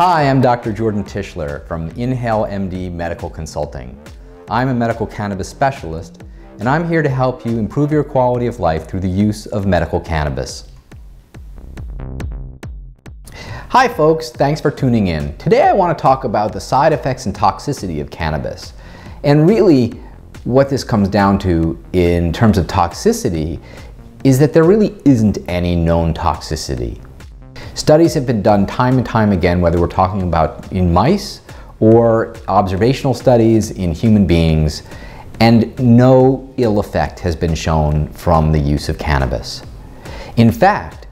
Hi, I'm Dr. Jordan Tischler from Inhale MD Medical Consulting. I'm a medical cannabis specialist, and I'm here to help you improve your quality of life through the use of medical cannabis. Hi folks, thanks for tuning in. Today I want to talk about the side effects and toxicity of cannabis. And really what this comes down to in terms of toxicity is that there really isn't any known toxicity. Studies have been done time and time again, whether we're talking about in mice or observational studies in human beings, and no ill effect has been shown from the use of cannabis. In fact,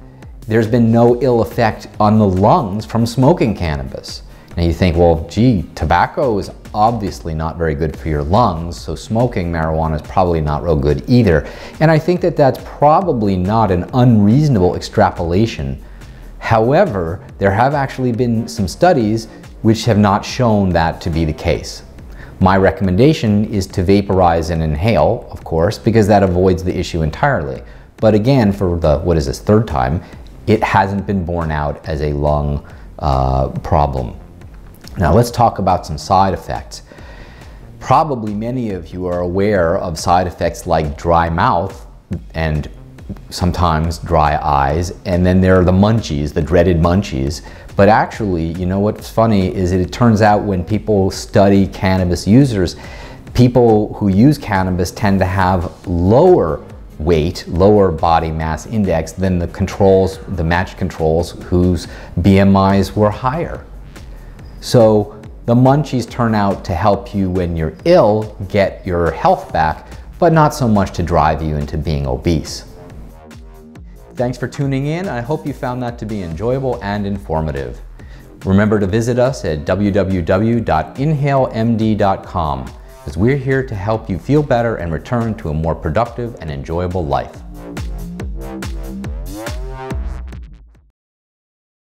there's been no ill effect on the lungs from smoking cannabis. Now you think, well, gee, tobacco is obviously not very good for your lungs, so smoking marijuana is probably not real good either. And I think that that's probably not an unreasonable extrapolation. However, there have actually been some studies which have not shown that to be the case. My recommendation is to vaporize and inhale, of course, because that avoids the issue entirely. But again, for the, what is this, third time, it hasn't been borne out as a lung problem. Now let's talk about some side effects. Probably many of you are aware of side effects like dry mouth and sometimes dry eyes, and then there are the munchies, the dreaded munchies. But actually, you know what's funny is that it turns out when people study cannabis users, people who use cannabis tend to have lower weight, lower body mass index than the controls, the matched controls whose BMIs were higher. So the munchies turn out to help you when you're ill get your health back, but not so much to drive you into being obese. Thanks for tuning in. I hope you found that to be enjoyable and informative. Remember to visit us at www.InhaleMD.com, as we're here to help you feel better and return to a more productive and enjoyable life.